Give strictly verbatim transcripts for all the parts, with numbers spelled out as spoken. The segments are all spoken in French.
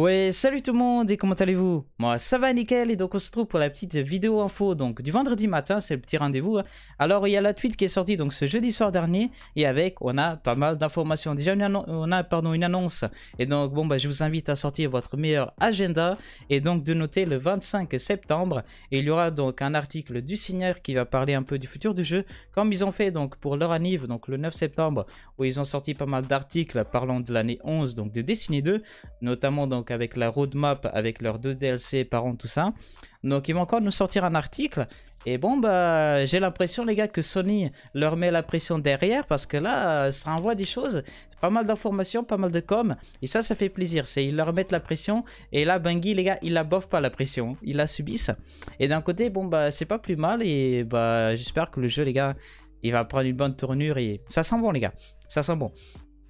Ouais, salut tout le monde et comment allez-vous? Moi ça va nickel et donc on se trouve pour la petite vidéo info donc du vendredi matin, c'est le petit rendez-vous. Hein. Alors il y a la tweet qui est sortie donc ce jeudi soir dernier et avec on a pas mal d'informations. Déjà une on a pardon une annonce et donc bon bah je vous invite à sortir votre meilleur agenda et donc de noter le vingt-cinq septembre et il y aura donc un article du signeur qui va parler un peu du futur du jeu comme ils ont fait donc pour leur anniv donc le neuf septembre où ils ont sorti pas mal d'articles parlant de l'année onze donc de Destiny deux notamment donc avec la roadmap, avec leurs deux D L C par an, tout ça. Donc ils vont encore nous sortir un article. Et bon bah j'ai l'impression les gars que Sony leur met la pression derrière parce que là ça envoie des choses, pas mal d'informations, pas mal de com et ça ça fait plaisir, c'est ils leur mettent la pression et là Bungie les gars ils la boffent pas la pression, ils la subissent. Et d'un côté bon bah c'est pas plus mal et bah j'espère que le jeu les gars il va prendre une bonne tournure et ça sent bon les gars, ça sent bon.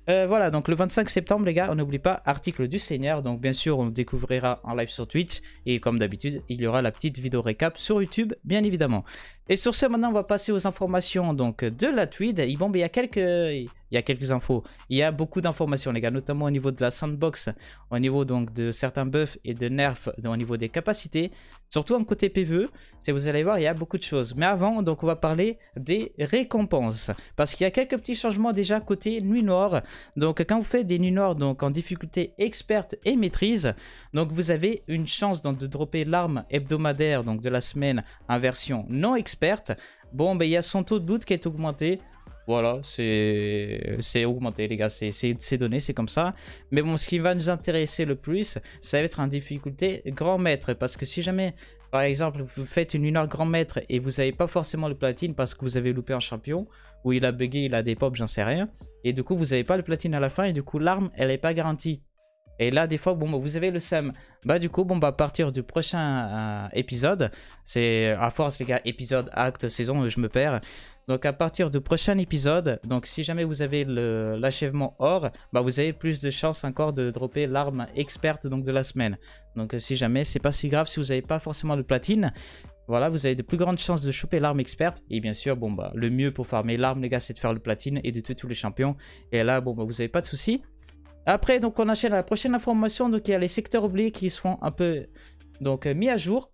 Euh, voilà, donc le vingt-cinq septembre, les gars, on n'oublie pas, article du Seigneur. Donc, bien sûr, on le découvrira en live sur Twitch. Et comme d'habitude, il y aura la petite vidéo récap sur YouTube, bien évidemment. Et sur ce, maintenant, on va passer aux informations donc, de la tweed. Et bon, mais il y a quelques... Il y a quelques infos, il y a beaucoup d'informations les gars, notamment au niveau de la sandbox, au niveau donc de certains buffs et de nerfs, au niveau des capacités, surtout en côté P V E, si vous allez voir il y a beaucoup de choses. Mais avant donc on va parler des récompenses, parce qu'il y a quelques petits changements déjà côté nuit noire. Donc quand vous faites des nuits noires donc en difficulté experte et maîtrise, donc vous avez une chance donc de dropper l'arme hebdomadaire donc de la semaine en version non experte. Bon ben il y a son taux de doute qui est augmenté. Voilà, c'est augmenté les gars, c'est donné, c'est comme ça. Mais bon, ce qui va nous intéresser le plus, ça va être en difficulté grand maître. Parce que si jamais, par exemple, vous faites une heure grand maître et vous n'avez pas forcément le platine parce que vous avez loupé un champion, ou il a bugué, il a des pops, j'en sais rien. Et du coup, vous n'avez pas le platine à la fin et du coup, l'arme, elle n'est pas garantie. Et là, des fois, bon, bah, vous avez le S A M. Bah, du coup, bon, bah, à partir du prochain euh, épisode, c'est à force, les gars, épisode, acte, saison, je me perds. Donc, à partir du prochain épisode, donc, si jamais vous avez l'achèvement or, bah, vous avez plus de chances encore de dropper l'arme experte donc, de la semaine. Donc, si jamais, c'est pas si grave si vous n'avez pas forcément le platine. Voilà, vous avez de plus grandes chances de choper l'arme experte. Et bien sûr, bon, bah, le mieux pour farmer l'arme, les gars, c'est de faire le platine et de tuer tous les champions. Et là, bon, bah, vous n'avez pas de soucis. Après, donc, on enchaîne à la prochaine information. Donc, il y a les secteurs oubliés qui seront un peu donc, mis à jour.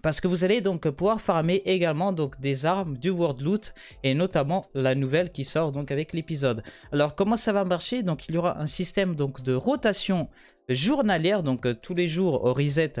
Parce que vous allez donc pouvoir farmer également donc, des armes du World Loot. Et notamment la nouvelle qui sort donc, avec l'épisode. Alors, comment ça va marcher? Donc, il y aura un système donc, de rotation journalière. Donc, euh, tous les jours au reset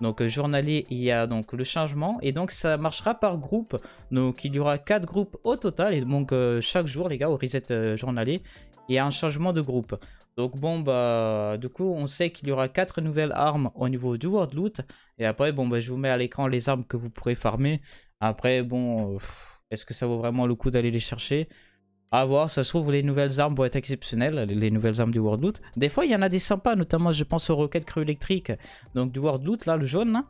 donc, euh, journalier, il y a donc le changement. Et donc, ça marchera par groupe. Donc, il y aura quatre groupes au total. Et donc, euh, chaque jour, les gars, au reset euh, journalier, il y a un changement de groupe. Donc bon bah du coup on sait qu'il y aura quatre nouvelles armes au niveau du World Loot. Et après bon bah je vous mets à l'écran les armes que vous pourrez farmer. Après bon est-ce que ça vaut vraiment le coup d'aller les chercher? À voir, ça se trouve les nouvelles armes vont être exceptionnelles, les nouvelles armes du World Loot. Des fois il y en a des sympas, notamment je pense aux roquettes creux électriques. Donc du World Loot là, le jaune là,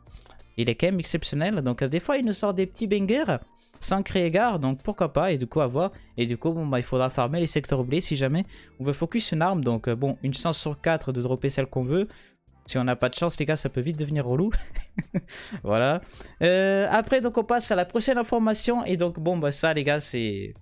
il est quand même exceptionnel. Donc des fois il nous sort des petits bangers sans créer gare, donc pourquoi pas, et du coup à voir. Et du coup bon bah il faudra farmer les secteurs oubliés si jamais on veut focus une arme. Donc euh, bon, une chance sur quatre de dropper celle qu'on veut. Si on n'a pas de chance les gars, ça peut vite devenir relou. Voilà. Euh, après donc on passe à la prochaine information. Et donc bon bah ça les gars c'est...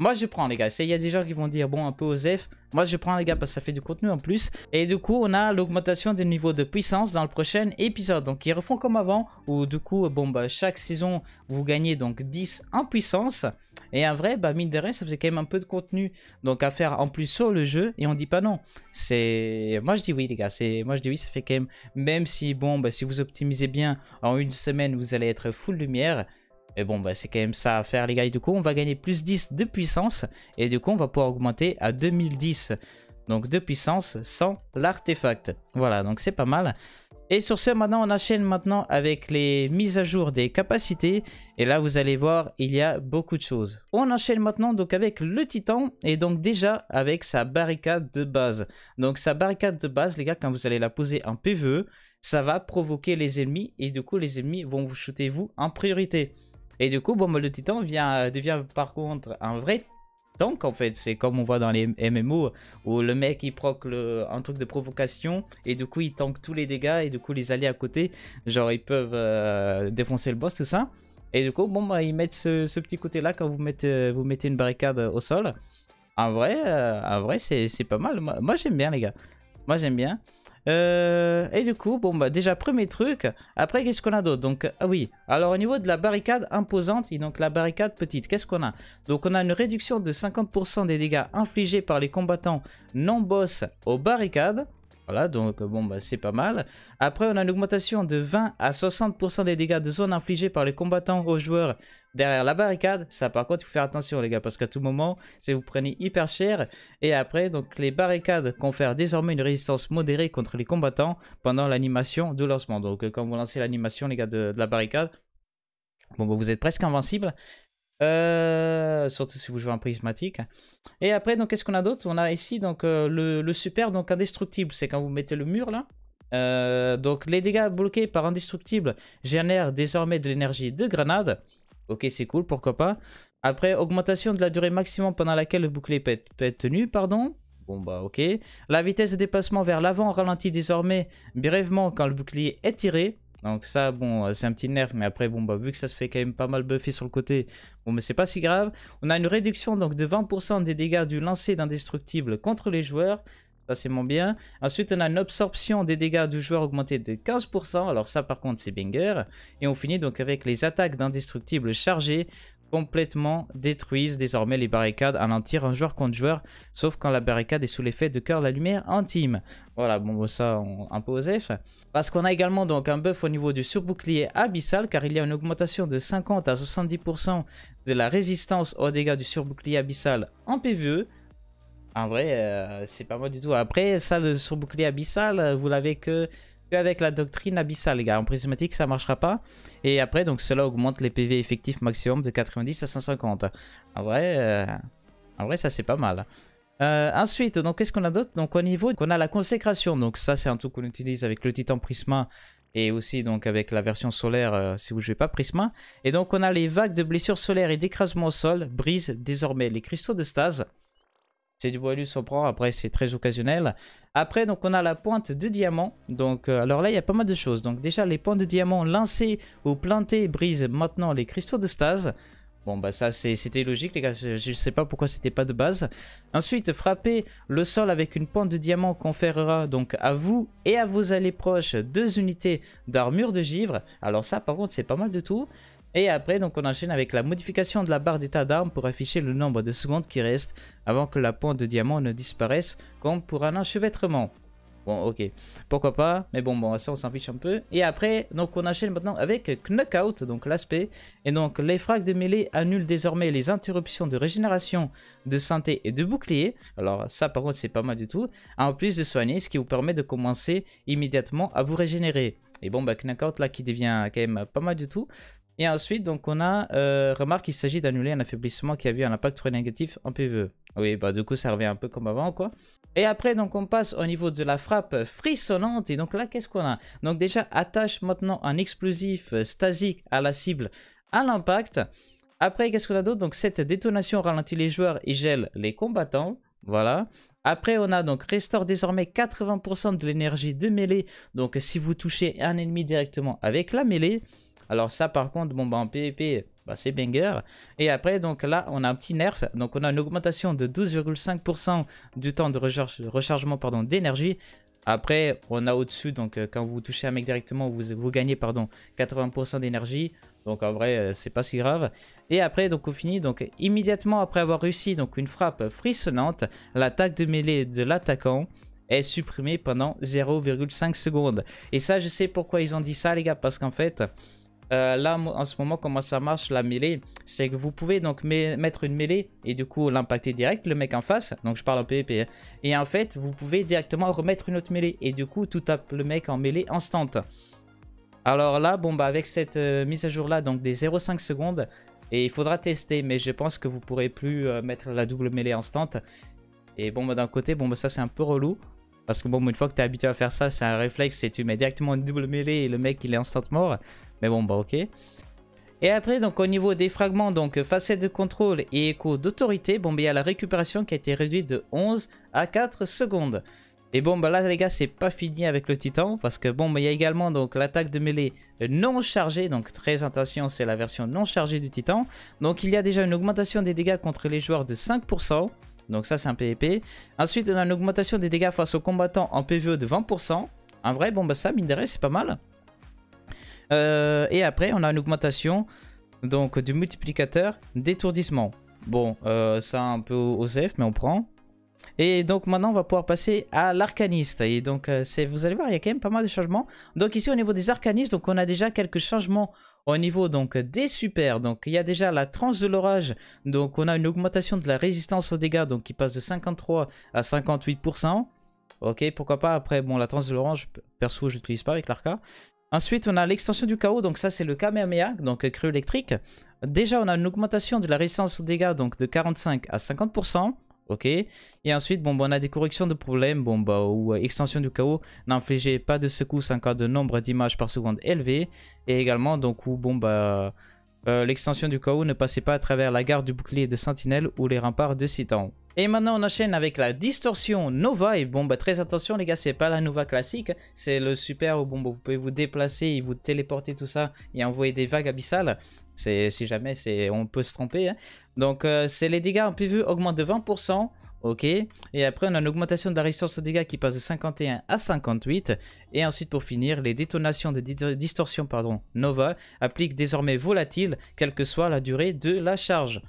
Moi je prends les gars, il y a des gens qui vont dire bon un peu osef. Moi je prends les gars parce que ça fait du contenu en plus. Et du coup on a l'augmentation des niveaux de puissance dans le prochain épisode. Donc ils refont comme avant où du coup bon bah chaque saison vous gagnez donc dix en puissance. Et en vrai bah mine de rien ça faisait quand même un peu de contenu donc à faire en plus sur le jeu. Et on dit pas non, c'est... Moi je dis oui les gars, moi je dis oui, ça fait quand même. Même si bon bah si vous optimisez bien en une semaine vous allez être full lumière. Et bon bah c'est quand même ça à faire les gars, et du coup on va gagner plus dix de puissance et du coup on va pouvoir augmenter à deux mille dix donc de puissance sans l'artefact. Voilà donc c'est pas mal. Et sur ce maintenant on enchaîne maintenant avec les mises à jour des capacités et là vous allez voir il y a beaucoup de choses. On enchaîne maintenant donc avec le titan et donc déjà avec sa barricade de base. Donc sa barricade de base les gars quand vous allez la poser en P V E ça va provoquer les ennemis et du coup les ennemis vont vous shooter vous en priorité. Et du coup, bon, le titan vient, devient par contre un vrai tank en fait. C'est comme on voit dans les M M O où le mec il proc le, un truc de provocation et du coup il tank tous les dégâts et du coup les alliés à côté, genre ils peuvent euh, défoncer le boss, tout ça. Et du coup, bon, bah, ils mettent ce, ce petit côté là quand vous mettez, vous mettez une barricade au sol. En vrai, euh, en vrai c'est pas mal. Moi, moi j'aime bien les gars. Moi j'aime bien. Euh, et du coup, bon bah déjà premier truc. Après qu'est-ce qu'on a d'autre? Donc ah oui. Alors au niveau de la barricade imposante et donc la barricade petite, qu'est-ce qu'on a? Donc on a une réduction de cinquante pour cent des dégâts infligés par les combattants non boss aux barricades. Voilà, donc bon bah c'est pas mal. Après on a une augmentation de vingt à soixante pour cent des dégâts de zone infligés par les combattants aux joueurs derrière la barricade. Ça par contre il faut faire attention les gars, parce qu'à tout moment si vous prenez hyper cher. Et après donc les barricades confèrent désormais une résistance modérée contre les combattants pendant l'animation de lancement. Donc quand vous lancez l'animation les gars de, de la barricade, bon bah vous êtes presque invincible. Euh, surtout si vous jouez en prismatique. Et après donc qu'est-ce qu'on a d'autre? On a ici donc euh, le, le super donc indestructible. C'est quand vous mettez le mur là. euh, Donc les dégâts bloqués par indestructible génèrent désormais de l'énergie de grenade. Ok, c'est cool, pourquoi pas. Après augmentation de la durée maximum pendant laquelle le bouclier peut être, peut être tenu, pardon. Bon bah ok. La vitesse de déplacement vers l'avant ralentit désormais brièvement quand le bouclier est tiré. Donc ça, bon, c'est un petit nerf, mais après, bon, bah, vu que ça se fait quand même pas mal buffer sur le côté, bon, mais c'est pas si grave. On a une réduction donc de vingt pour cent des dégâts du lancer d'indestructible contre les joueurs. Ça, c'est mon bien. Ensuite, on a une absorption des dégâts du joueur augmentée de quinze pour cent. Alors ça, par contre, c'est banger. Et on finit donc avec les attaques d'indestructible chargées complètement détruisent désormais les barricades, anéantir un joueur contre joueur, sauf quand la barricade est sous l'effet de cœur de la lumière intime. Voilà, bon ça on, un peu aux F. Parce qu'on a également donc un buff au niveau du surbouclier abyssal, car il y a une augmentation de cinquante à soixante-dix pour cent de la résistance aux dégâts du surbouclier abyssal en P V E. En vrai, euh, c'est pas mal du tout. Après, ça le surbouclier abyssal, vous l'avez que... avec la doctrine abyssale les gars, en prismatique ça marchera pas. Et après donc cela augmente les P V effectifs maximum de quatre-vingt-dix à cent cinquante. En vrai, euh... en vrai ça c'est pas mal. Euh, ensuite donc qu'est-ce qu'on a d'autre? Donc au niveau qu'on a la consécration, donc ça c'est un truc qu'on utilise avec le titan Prisma et aussi donc avec la version solaire euh, si vous jouez pas Prisma. Et donc on a les vagues de blessures solaires et d'écrasement au sol brisent désormais les cristaux de stase. C'est du bonus, on prend, après c'est très occasionnel. Après donc on a la pointe de diamant. Donc euh, alors là il y a pas mal de choses. Donc déjà les points de diamant lancés ou plantés brisent maintenant les cristaux de stase. Bon bah ça c'était logique les gars, je, je sais pas pourquoi c'était pas de base. Ensuite frapper le sol avec une pointe de diamant conférera donc à vous et à vos alliés proches deux unités d'armure de givre. Alors ça par contre c'est pas mal de tout. Et après, donc on enchaîne avec la modification de la barre d'état d'armes pour afficher le nombre de secondes qui restent avant que la pointe de diamant ne disparaisse, comme pour un enchevêtrement. Bon, ok, pourquoi pas, mais bon, bon ça on s'en fiche un peu. Et après, donc on enchaîne maintenant avec Knockout, donc l'aspect. Et donc, les frags de mêlée annulent désormais les interruptions de régénération, de santé et de bouclier. Alors ça, par contre, c'est pas mal du tout. En plus de soigner, ce qui vous permet de commencer immédiatement à vous régénérer. Et bon, bah Knockout, là, qui devient quand même pas mal du tout. Et ensuite, donc on a, euh, remarque, il s'agit d'annuler un affaiblissement qui a eu un impact très négatif en P V E. Oui, bah du coup, ça revient un peu comme avant, quoi. Et après, donc on passe au niveau de la frappe frissonnante. Et donc là, qu'est-ce qu'on a? Donc déjà, attache maintenant un explosif stasique à la cible à l'impact. Après, qu'est-ce qu'on a d'autre? Donc cette détonation ralentit les joueurs et gèle les combattants. Voilà. Après, on a donc restaure désormais quatre-vingts pour cent de l'énergie de mêlée. Donc si vous touchez un ennemi directement avec la mêlée. Alors ça par contre, bon bah en P V P, bah c'est banger. Et après donc là on a un petit nerf, donc on a une augmentation de douze virgule cinq pour cent du temps de recharge, rechargement pardon d'énergie. Après on a au-dessus, donc quand vous touchez un mec directement, vous, vous gagnez pardon quatre-vingts pour cent d'énergie. Donc en vrai c'est pas si grave. Et après donc on finit donc immédiatement après avoir réussi donc une frappe frissonnante, l'attaque de mêlée de l'attaquant est supprimée pendant zéro virgule cinq secondes. Et ça je sais pourquoi ils ont dit ça les gars, parce qu'en fait... Euh, là en ce moment comment ça marche la mêlée, c'est que vous pouvez donc mettre une mêlée et du coup l'impacter direct le mec en face, donc je parle en P V P hein. Et en fait vous pouvez directement remettre une autre mêlée et du coup tout tape le mec en mêlée instant. Alors là bon bah avec cette euh, mise à jour là donc des zéro virgule cinq secondes, et il faudra tester, mais je pense que vous pourrez plus euh, mettre la double mêlée instant. Et bon bah d'un côté bon bah ça c'est un peu relou, parce que bon une fois que t'es habitué à faire ça c'est un réflexe et tu mets directement une double mêlée et le mec il est instant mort. Mais bon bah ok. Et après donc au niveau des fragments, donc facettes de contrôle et écho d'autorité, bon bah il y a la récupération qui a été réduite de onze à quatre secondes. Et bon bah là les gars c'est pas fini avec le titan, parce que bon bah il y a également donc l'attaque de mêlée non chargée, donc très attention c'est la version non chargée du titan. Donc il y a déjà une augmentation des dégâts contre les joueurs de cinq pour cent. Donc ça c'est un P V P. Ensuite on a une augmentation des dégâts face aux combattants en P V E de vingt pour cent. En vrai bon bah ça mine de rien c'est pas mal. Euh, et après on a une augmentation donc du multiplicateur d'étourdissement. Bon euh, ça un peu au safe mais on prend. Et donc maintenant on va pouvoir passer à l'arcaniste. Et donc euh, vous allez voir il y a quand même pas mal de changements. Donc ici au niveau des arcanistes donc on a déjà quelques changements au niveau donc des supers. Donc il y a déjà la tranche de l'orage. Donc on a une augmentation de la résistance aux dégâts donc qui passe de cinquante-trois à cinquante-huit pour cent. Ok pourquoi pas après bon la tranche de l'orage perso j'utilise pas avec l'arca. Ensuite on a l'extension du chaos donc ça c'est le Kamehameha donc creux électrique. Déjà on a une augmentation de la résistance aux dégâts donc de quarante-cinq à cinquante pour cent. Ok, et ensuite bon bah, on a des corrections de problèmes bon bah ou euh, extension du chaos n'infligez pas de secousses en cas de nombre d'images par seconde élevé et également donc où bon bah euh, l'extension du chaos ne passez pas à travers la garde du bouclier de sentinelle ou les remparts de Citan. Et maintenant on enchaîne avec la distorsion Nova et bon bah très attention les gars c'est pas la Nova classique c'est le super où bon bah, vous pouvez vous déplacer et vous téléporter tout ça et envoyer des vagues abyssales. Si jamais on peut se tromper. Hein. Donc euh, c'est les dégâts en P V E augmentent de vingt pour cent. Ok. Et après on a une augmentation de la résistance aux dégâts qui passe de cinquante et un à cinquante-huit. Et ensuite pour finir les détonations de di distorsion pardon, Nova appliquent désormais volatile quelle que soit la durée de la charge.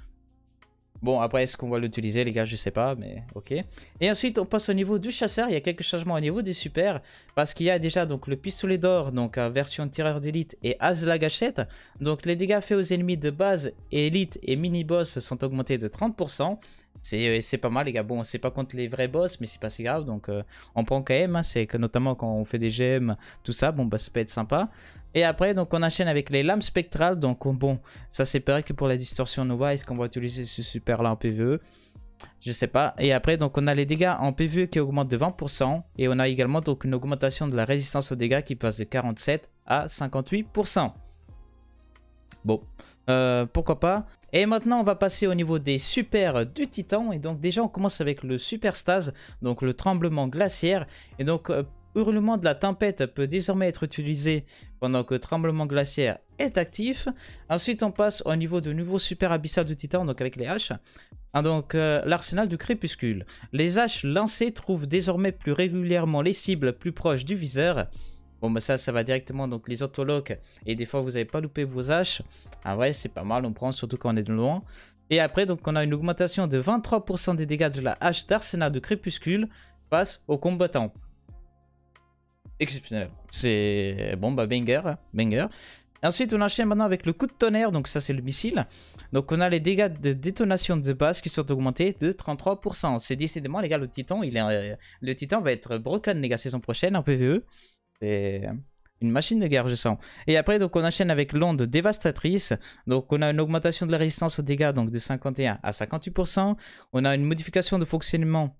Bon après est-ce qu'on va l'utiliser les gars je sais pas mais ok. Et ensuite on passe au niveau du chasseur. Il y a quelques changements au niveau des supers. Parce qu'il y a déjà donc le pistolet d'or. Donc version tireur d'élite et as la gâchette. Donc les dégâts faits aux ennemis de base et élite et mini boss sont augmentés de trente pour cent. C'est pas mal les gars. Bon c'est pas contre les vrais boss mais c'est pas si grave. Donc euh, on prend quand même hein. C'est que notamment quand on fait des G M tout ça. Bon bah ça peut être sympa. Et après donc on enchaîne avec les lames spectrales. Donc bon ça c'est pareil que pour la distorsion Nova. Est-ce qu'on va utiliser ce super là en P V E? Je sais pas. Et après donc on a les dégâts en P V E qui augmentent de vingt pour cent. Et on a également donc une augmentation de la résistance aux dégâts qui passe de quarante-sept à cinquante-huit pour cent. Bon euh, pourquoi pas. Et maintenant on va passer au niveau des supers du Titan. Et donc déjà on commence avec le super stase, donc le tremblement glaciaire. Et donc euh, hurlement de la tempête peut désormais être utilisé pendant que tremblement glaciaire est actif. Ensuite on passe au niveau de nouveau super abyssal du Titan, donc avec les haches. Ah, donc euh, l'arsenal du crépuscule. Les haches lancées trouvent désormais plus régulièrement les cibles plus proches du viseur. Bon bah ça, ça va directement donc les autoloques et des fois vous n'avez pas loupé vos haches. Ah ouais c'est pas mal, on prend surtout quand on est de loin. Et après donc on a une augmentation de vingt-trois pour cent des dégâts de la hache d'arsenal de crépuscule face aux combattants. Exceptionnel, c'est bon bah banger, banger. Ensuite on enchaîne maintenant avec le coup de tonnerre, donc ça c'est le missile. Donc on a les dégâts de détonation de base qui sont augmentés de trente-trois pour cent. C'est décidément les gars le Titan, il est... le Titan va être broken les gars saison prochaine en P V E. C'est une machine de guerre je sens. Et après donc on enchaîne avec l'onde dévastatrice. Donc on a une augmentation de la résistance aux dégâts donc de cinquante et un à cinquante-huit pour cent. On a une modification de fonctionnement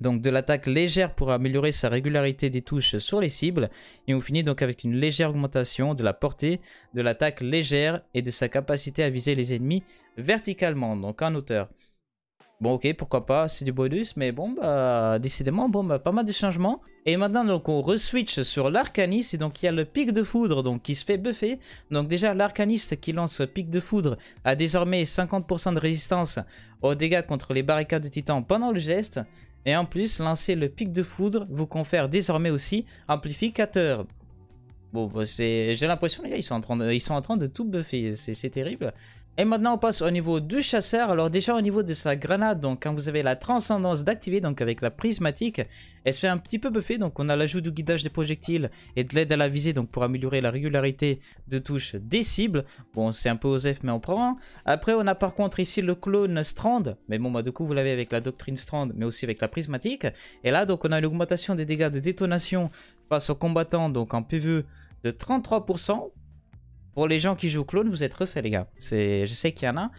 donc de l'attaque légère pour améliorer sa régularité des touches sur les cibles. Et on finit donc avec une légère augmentation de la portée de l'attaque légère et de sa capacité à viser les ennemis verticalement, donc en hauteur. Bon ok pourquoi pas, c'est du bonus mais bon bah décidément bon bah pas mal de changements. Et maintenant donc on re-switch sur l'arcaniste et donc il y a le pic de foudre donc qui se fait buffer. Donc déjà l'arcaniste qui lance pic de foudre a désormais cinquante pour cent de résistance aux dégâts contre les barricades de Titan pendant le geste. Et en plus lancer le pic de foudre vous confère désormais aussi amplificateur. Bon bah c'est, j'ai l'impression les gars ils sont en train de, ils sont en train de tout buffer, c'est terrible. Et maintenant on passe au niveau du chasseur. Alors déjà au niveau de sa grenade, donc quand vous avez la transcendance d'activer, donc avec la prismatique, elle se fait un petit peu buffer. Donc on a l'ajout du guidage des projectiles et de l'aide à la visée, donc pour améliorer la régularité de touche des cibles. Bon c'est un peu osef mais on prend. Après on a par contre ici le clone Strand, mais bon bah du coup vous l'avez avec la doctrine Strand mais aussi avec la prismatique. Et là donc on a une augmentation des dégâts de détonation face aux combattants donc en P V E de trente-trois pour cent. Pour les gens qui jouent clone, vous êtes refaits les gars. Je sais qu'il y en a.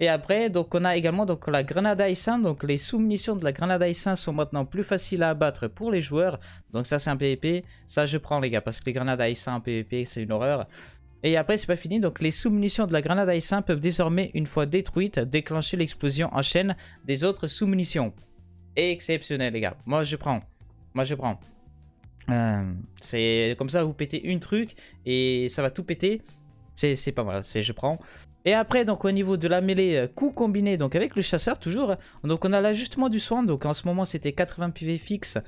Et après, donc on a également donc, la grenade Aïssin. Donc les sous-munitions de la grenade Aïssin sont maintenant plus faciles à abattre pour les joueurs. Donc ça c'est un P V P. Ça je prends les gars parce que les grenades Aïssin en P V P c'est une horreur. Et après c'est pas fini. Donc les sous-munitions de la grenade Aïssin peuvent désormais une fois détruites déclencher l'explosion en chaîne des autres sous-munitions. Exceptionnel les gars. Moi je prends. Moi je prends. Euh, c'est comme ça vous pétez une truc et ça va tout péter. C'est pas mal, c'est je prends. Et après, donc au niveau de la mêlée, coup combiné donc avec le chasseur toujours. Donc on a l'ajustement du soin. Donc en ce moment c'était quatre-vingts P V fixe.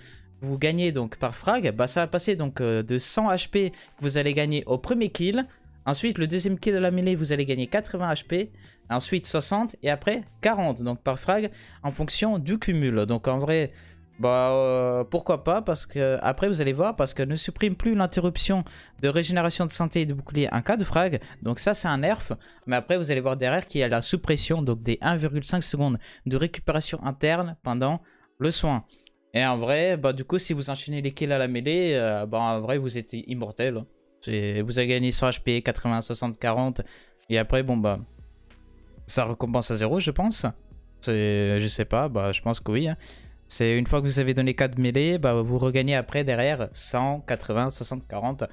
Vous gagnez donc par frag. Bah ça va passer donc de cent H P que vous allez gagner au premier kill. Ensuite le deuxième kill de la mêlée, vous allez gagner quatre-vingts H P. Ensuite soixante et après quarante. Donc par frag en fonction du cumul. Donc en vrai... Bah euh, pourquoi pas, parce que après vous allez voir, parce qu'elle ne supprime plus l'interruption de régénération de santé et de bouclier en cas de frag, donc ça c'est un nerf, mais après vous allez voir derrière qu'il y a la suppression donc des un virgule cinq secondes de récupération interne pendant le soin. Et en vrai, bah du coup si vous enchaînez les kills à la mêlée, euh, bah en vrai vous êtes immortel, vous avez gagné cent H P, quatre-vingts, soixante, quarante, et après bon bah ça recompense à zéro je pense, je sais pas, bah je pense que oui hein. C'est une fois que vous avez donné quatre mêlées, bah vous regagnez après derrière cent, quatre-vingts, soixante, quarante.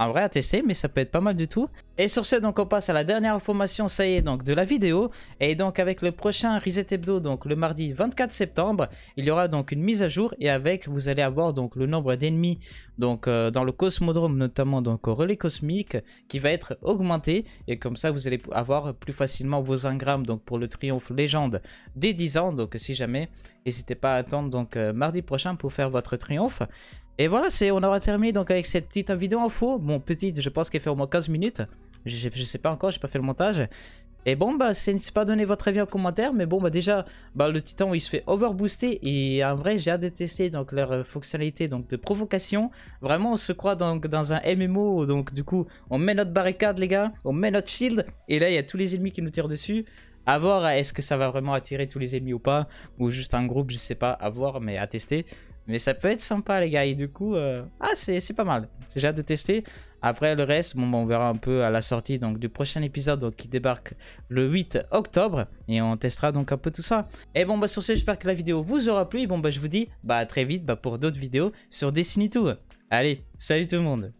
En vrai à tester, mais ça peut être pas mal du tout. Et sur ce, donc on passe à la dernière information, ça y est, donc de la vidéo. Et donc avec le prochain Reset Hebdo, donc le mardi vingt-quatre septembre, il y aura donc une mise à jour. Et avec, vous allez avoir donc le nombre d'ennemis donc euh, dans le Cosmodrome, notamment donc au relais cosmique, qui va être augmenté. Et comme ça, vous allez avoir plus facilement vos ingrammes donc pour le triomphe légende des dix ans. Donc si jamais, n'hésitez pas à attendre donc euh, mardi prochain pour faire votre triomphe. Et voilà, on aura terminé donc avec cette petite vidéo info. Bon, petite, je pense qu'elle fait au moins quinze minutes. Je, je sais pas encore, j'ai pas fait le montage. Et bon, bah, n'hésitez pas à donner votre avis en commentaire. Mais bon, bah, déjà, bah, le Titan, il se fait overbooster. Et en vrai, j'ai hâte de tester donc, leur fonctionnalité donc, de provocation. Vraiment, on se croit donc, dans un M M O. Donc, du coup, on met notre barricade, les gars. On met notre shield. Et là, il y a tous les ennemis qui nous tirent dessus. À voir, est-ce que ça va vraiment attirer tous les ennemis ou pas? Ou juste un groupe, je sais pas, à voir, mais à tester. Mais ça peut être sympa les gars, et du coup, euh... ah c'est pas mal, j'ai hâte de tester. Après le reste, bon, bon, on verra un peu à la sortie donc, du prochain épisode donc, qui débarque le huit octobre. Et on testera donc un peu tout ça. Et bon bah sur ce, j'espère que la vidéo vous aura plu. Et bon bah je vous dis bah, à très vite bah, pour d'autres vidéos sur Destiny deux. Allez, salut tout le monde.